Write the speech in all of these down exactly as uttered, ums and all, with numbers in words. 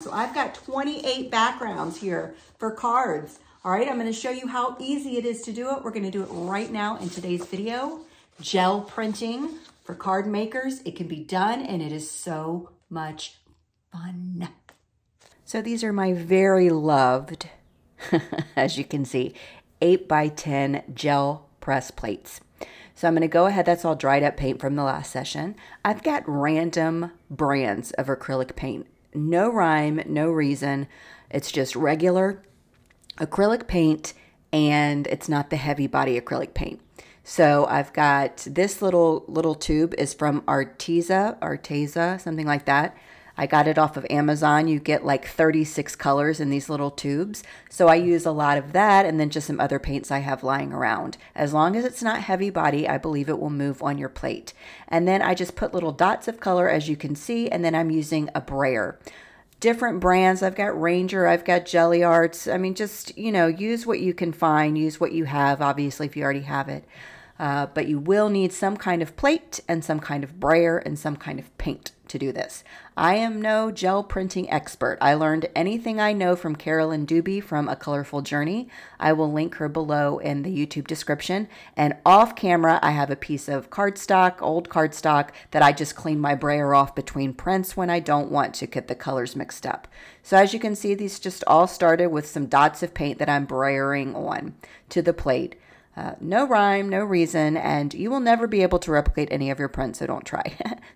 So I've got twenty-eight backgrounds here for cards. All right, I'm going to show you how easy it is to do it. We're going to do it right now in today's video. Gel printing for card makers. It can be done and it is so much fun. So these are my very loved, as you can see, eight by ten gel press plates. So I'm going to go ahead, that's all dried up paint from the last session. I've got random brands of acrylic paint. No rhyme, no reason. It's just regular acrylic paint and it's not the heavy body acrylic paint. So I've got this little little tube is from Arteza, Arteza, something like that. I got it off of Amazon. You get like thirty-six colors in these little tubes. So I use a lot of that and then just some other paints I have lying around. As long as it's not heavy body, I believe it will move on your plate. And then I just put little dots of color as you can see, and then I'm using a brayer. Different brands, I've got Ranger, I've got Jelly Arts. I mean, just, you know, use what you can find, use what you have, obviously, if you already have it. Uh, but you will need some kind of plate and some kind of brayer and some kind of paint to do this. I am no gel printing expert. I learned anything I know from Carolyn Dooby from A Colorful Journey. I will link her below in the YouTube description. And off camera, I have a piece of cardstock, old cardstock, that I just clean my brayer off between prints when I don't want to get the colors mixed up. So as you can see, these just all started with some dots of paint that I'm brayering on to the plate. Uh, no rhyme, no reason, and you will never be able to replicate any of your prints, so don't try.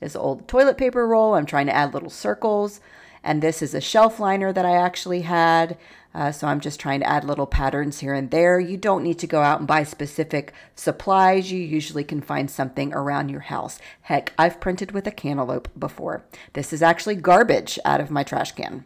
This old toilet paper roll, I'm trying to add little circles, and this is a shelf liner that I actually had, uh, so I'm just trying to add little patterns here and there. You don't need to go out and buy specific supplies. You usually can find something around your house. Heck, I've printed with a cantaloupe before. This is actually garbage out of my trash can,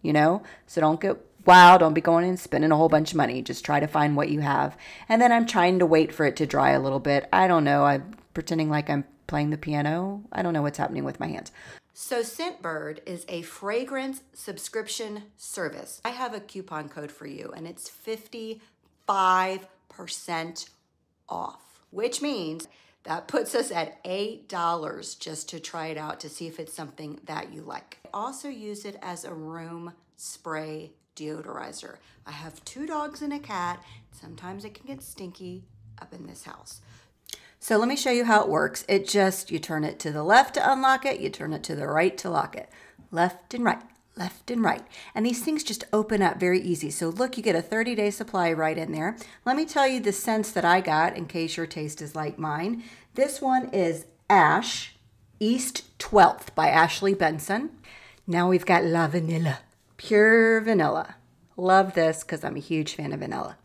you know, so don't get... Wow, don't be going and spending a whole bunch of money. Just try to find what you have. And then I'm trying to wait for it to dry a little bit. I don't know. I'm pretending like I'm playing the piano. I don't know what's happening with my hands. So Scentbird is a fragrance subscription service. I have a coupon code for you and it's fifty-five percent off, which means that puts us at eight dollars just to try it out to see if it's something that you like. I also use it as a room spray deodorizer. I have two dogs and a cat. Sometimes it can get stinky up in this house. So let me show you how it works. It just, you turn it to the left to unlock it, you turn it to the right to lock it. Left and right, left and right. And these things just open up very easy. So look, you get a thirty day supply right in there. Let me tell you the scents that I got in case your taste is like mine. This one is Ash, East twelfth by Ashley Benson. Now we've got Lavanila. Pure vanilla. Love this because I'm a huge fan of vanilla.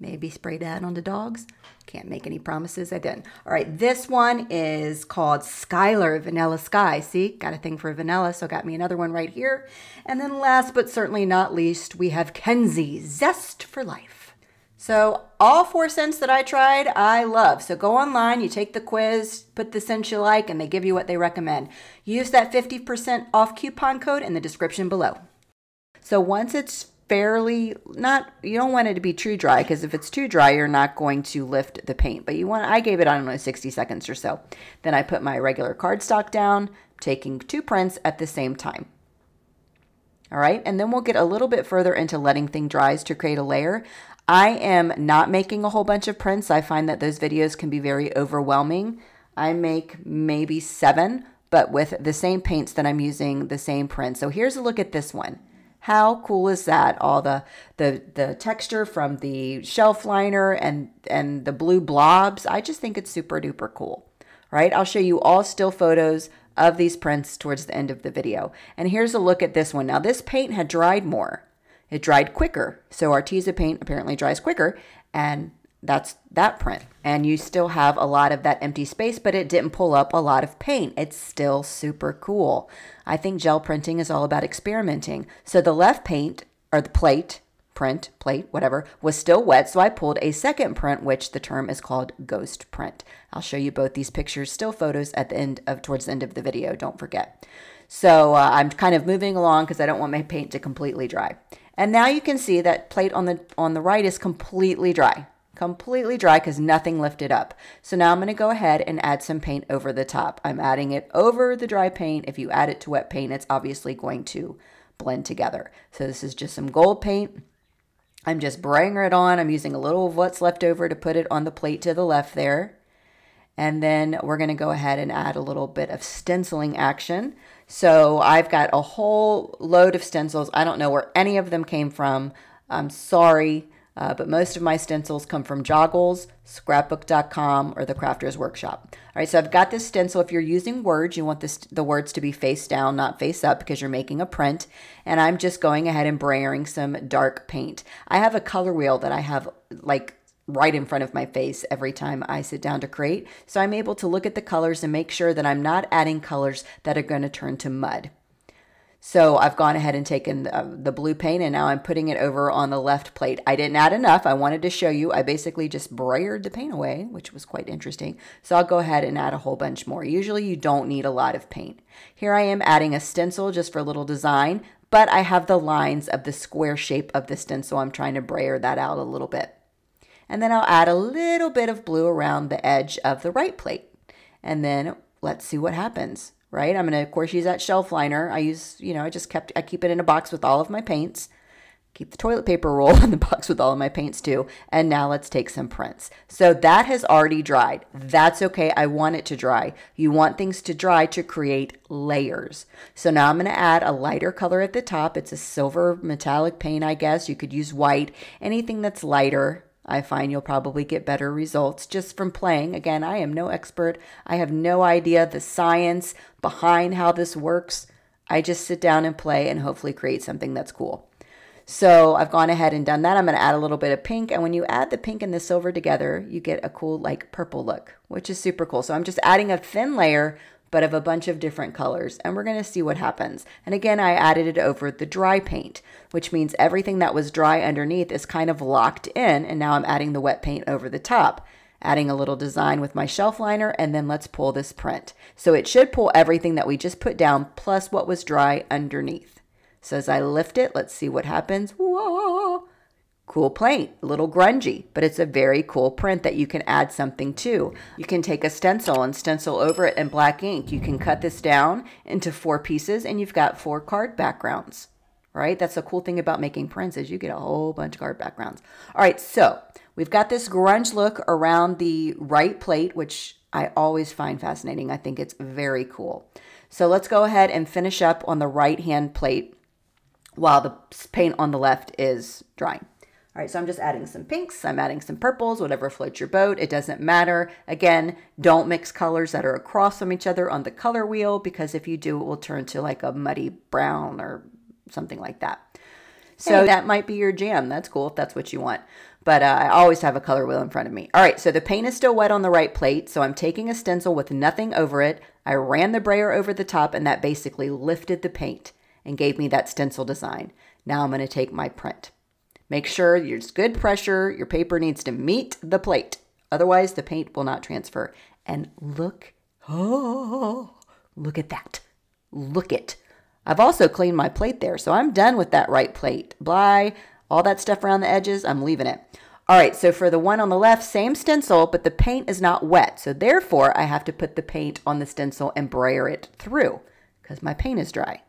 Maybe spray that on the dogs. Can't make any promises. I didn't. All right, this one is called Skyler Vanilla Sky. See, got a thing for vanilla, so got me another one right here. And then last but certainly not least, we have Kenzie Zest for Life. So all four scents that I tried, I love. So go online, you take the quiz, put the scent you like, and they give you what they recommend. Use that fifty percent off coupon code in the description below. So once it's fairly, not, you don't want it to be too dry because if it's too dry, you're not going to lift the paint. But you want, I gave it, I don't know, sixty seconds or so. Then I put my regular cardstock down, taking two prints at the same time. All right, and then we'll get a little bit further into letting things dry to create a layer. I am not making a whole bunch of prints. I find that those videos can be very overwhelming. I make maybe seven, but with the same paints that I'm using, the same print. So here's a look at this one. How cool is that? All the, the the texture from the shelf liner and, and the blue blobs. I just think it's super duper cool, right? I'll show you all still photos of these prints towards the end of the video. And here's a look at this one. Now this paint had dried more. It dried quicker. So Arteza paint apparently dries quicker. And that's that print. And you still have a lot of that empty space, but it didn't pull up a lot of paint. It's still super cool. I think gel printing is all about experimenting. So the left paint, or the plate, print, plate, whatever, was still wet. So I pulled a second print, which the term is called ghost print. I'll show you both these pictures, still photos at the end of, towards the end of the video, don't forget. So uh, I'm kind of moving along because I don't want my paint to completely dry. And now you can see that plate on the, on the right is completely dry. Completely dry because nothing lifted up. So now I'm going to go ahead and add some paint over the top. I'm adding it over the dry paint. If you add it to wet paint, it's obviously going to blend together. So this is just some gold paint. I'm just braying it on. I'm using a little of what's left over to put it on the plate to the left there. And then we're going to go ahead and add a little bit of stenciling action. So I've got a whole load of stencils. I don't know where any of them came from. I'm sorry, uh, but most of my stencils come from Joggles, Scrapbook dot com, or The Crafter's Workshop. All right, so I've got this stencil. If you're using words, you want this, the words to be face down, not face up, because you're making a print. And I'm just going ahead and braying some dark paint. I have a color wheel that I have like right in front of my face every time I sit down to create. So I'm able to look at the colors and make sure that I'm not adding colors that are going to turn to mud. So I've gone ahead and taken the, the blue paint, and now I'm putting it over on the left plate. I didn't add enough. I wanted to show you. I basically just brayered the paint away, which was quite interesting. So I'll go ahead and add a whole bunch more. Usually you don't need a lot of paint. Here I am adding a stencil just for a little design, but I have the lines of the square shape of the stencil. I'm trying to brayer that out a little bit. And then I'll add a little bit of blue around the edge of the right plate. And then let's see what happens, right? I'm going to, of course, use that shelf liner. I use, you know, I just kept, I keep it in a box with all of my paints. Keep the toilet paper roll in the box with all of my paints too. And now let's take some prints. So that has already dried. That's okay. I want it to dry. You want things to dry to create layers. So now I'm going to add a lighter color at the top. It's a silver metallic paint, I guess. You could use white, anything that's lighter. I find you'll probably get better results just from playing. Again, I am no expert. I have no idea the science behind how this works. I just sit down and play and hopefully create something that's cool. So I've gone ahead and done that. I'm going to add a little bit of pink. And when you add the pink and the silver together, you get a cool like purple look, which is super cool. So I'm just adding a thin layer, but of a bunch of different colors. And we're going to see what happens. And again, I added it over the dry paint, which means everything that was dry underneath is kind of locked in. And now I'm adding the wet paint over the top, adding a little design with my shelf liner. And then let's pull this print. So it should pull everything that we just put down plus what was dry underneath. So as I lift it, let's see what happens. Whoa! Cool paint, a little grungy, but it's a very cool print that you can add something to. You can take a stencil and stencil over it in black ink. You can cut this down into four pieces and you've got four card backgrounds, right? That's the cool thing about making prints is you get a whole bunch of card backgrounds. All right, so we've got this grunge look around the right plate, which I always find fascinating. I think it's very cool. So let's go ahead and finish up on the right-hand plate while the paint on the left is drying. All right, so I'm just adding some pinks, I'm adding some purples, whatever floats your boat, it doesn't matter. Again, don't mix colors that are across from each other on the color wheel, because if you do, it will turn to like a muddy brown or something like that. So hey, that might be your jam. That's cool if that's what you want. But uh, I always have a color wheel in front of me. All right, so the paint is still wet on the right plate. So I'm taking a stencil with nothing over it. I ran the brayer over the top and that basically lifted the paint and gave me that stencil design. Now I'm going to take my print. Make sure there's good pressure. Your paper needs to meet the plate. Otherwise, the paint will not transfer. And look, oh, look at that. Look it. I've also cleaned my plate there, so I'm done with that right plate. Bly, all that stuff around the edges, I'm leaving it. All right, so for the one on the left, same stencil, but the paint is not wet. So therefore, I have to put the paint on the stencil and brayer it through because my paint is dry.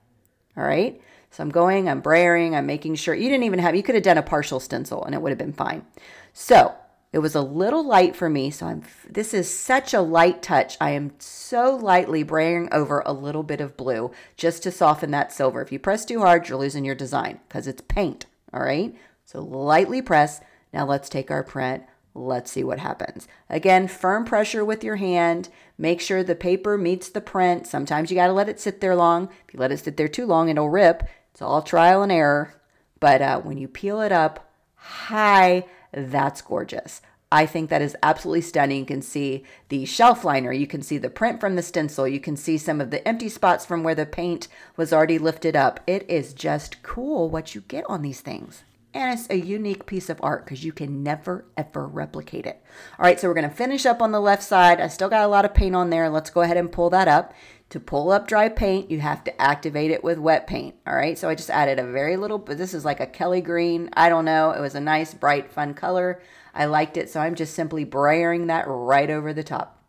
All right. So I'm going, I'm brayering, I'm making sure. You didn't even have, you could have done a partial stencil and it would have been fine. So it was a little light for me. So I'm, this is such a light touch. I am so lightly brayering over a little bit of blue just to soften that silver. If you press too hard, you're losing your design because it's paint, all right? So lightly press. Now let's take our print. Let's see what happens. Again, firm pressure with your hand. Make sure the paper meets the print. Sometimes you got to let it sit there long. If you let it sit there too long, it'll rip. It's all trial and error. But uh, when you peel it up, hi, that's gorgeous. I think that is absolutely stunning. You can see the shelf liner. You can see the print from the stencil. You can see some of the empty spots from where the paint was already lifted up. It is just cool what you get on these things. And it's a unique piece of art because you can never, ever replicate it. All right, so we're going to finish up on the left side. I still got a lot of paint on there. Let's go ahead and pull that up. To pull up dry paint, you have to activate it with wet paint. All right, so I just added a very little, but this is like a Kelly green. I don't know. It was a nice, bright, fun color. I liked it, so I'm just simply brayering that right over the top.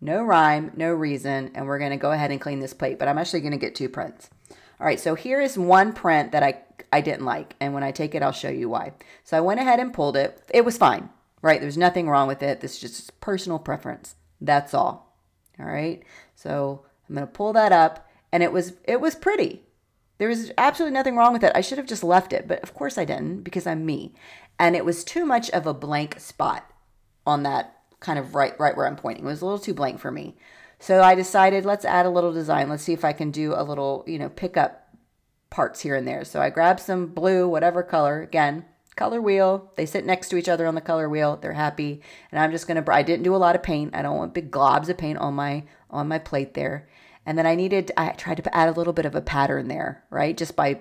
No rhyme, no reason, and we're going to go ahead and clean this plate, but I'm actually going to get two prints. All right, so here is one print that I, I didn't like, and when I take it, I'll show you why. So I went ahead and pulled it. It was fine, right? There's nothing wrong with it. This is just personal preference. That's all, all right? So I'm gonna pull that up, and it was, it was pretty. There was absolutely nothing wrong with it. I should have just left it, but of course I didn't because I'm me. And it was too much of a blank spot on that kind of right, right where I'm pointing. It was a little too blank for me. So I decided, let's add a little design. Let's see if I can do a little, you know, pick up parts here and there. So I grabbed some blue, whatever color, again, color wheel. They sit next to each other on the color wheel. They're happy. And I'm just going to, I didn't do a lot of paint. I don't want big globs of paint on my, on my plate there. And then I needed, I tried to add a little bit of a pattern there, right? Just by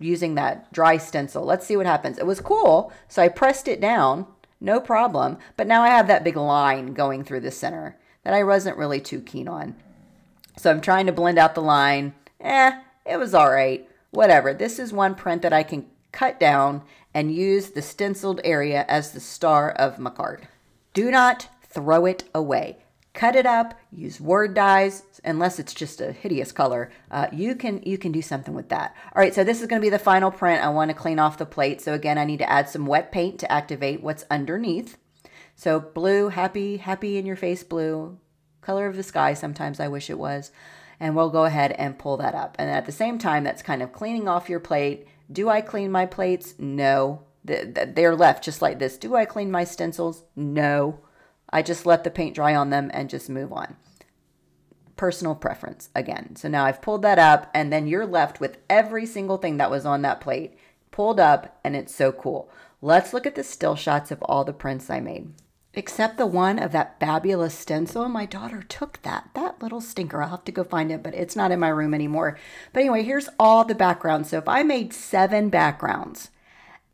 using that dry stencil. Let's see what happens. It was cool. So I pressed it down, no problem. But now I have that big line going through the center that I wasn't really too keen on. So I'm trying to blend out the line. Eh, it was all right, whatever. This is one print that I can cut down and use the stenciled area as the star of my card. Do not throw it away. Cut it up, use word dyes, unless it's just a hideous color. Uh, you can you can do something with that. All right, so this is gonna be the final print. I wanna clean off the plate. So again, I need to add some wet paint to activate what's underneath. So blue, happy, happy in your face blue, color of the sky, sometimes I wish it was. And we'll go ahead and pull that up. And at the same time, that's kind of cleaning off your plate. Do I clean my plates? No, they're left just like this. Do I clean my stencils? No. I just let the paint dry on them and just move on. Personal preference again. So now I've pulled that up, and then you're left with every single thing that was on that plate pulled up, and it's so cool. Let's look at the still shots of all the prints I made, except the one of that fabulous stencil. My daughter took that, that little stinker. I'll have to go find it, but it's not in my room anymore. But anyway, here's all the backgrounds. So if I made seven backgrounds,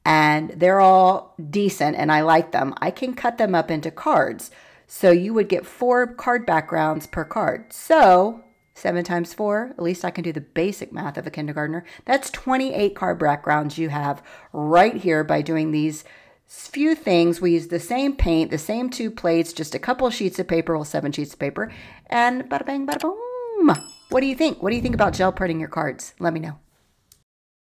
and they're all decent and I like them, I can cut them up into cards. So you would get four card backgrounds per card. So seven times four, at least I can do the basic math of a kindergartner. That's twenty-eight card backgrounds you have right here by doing these few things. We use the same paint, the same two plates, just a couple sheets of paper, well, seven sheets of paper, and bada bang, bada boom. What do you think? What do you think about gel printing your cards? Let me know.